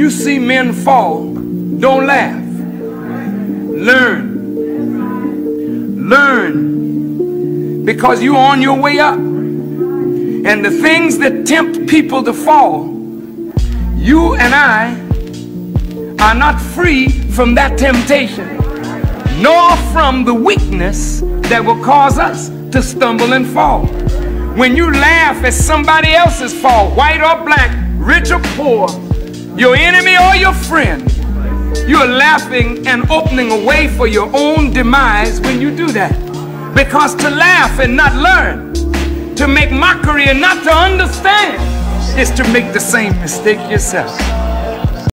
you see men fall, don't laugh. Learn. Learn. Because you're on your way up. And the things that tempt people to fall, you and I are not free from that temptation, nor from the weakness that will cause us to stumble and fall. When you laugh at somebody else's fall, white or black, rich or poor, your enemy or your friend, you're laughing and opening a way for your own demise when you do that. Because to laugh and not learn, to make mockery and not to understand, is to make the same mistake yourself.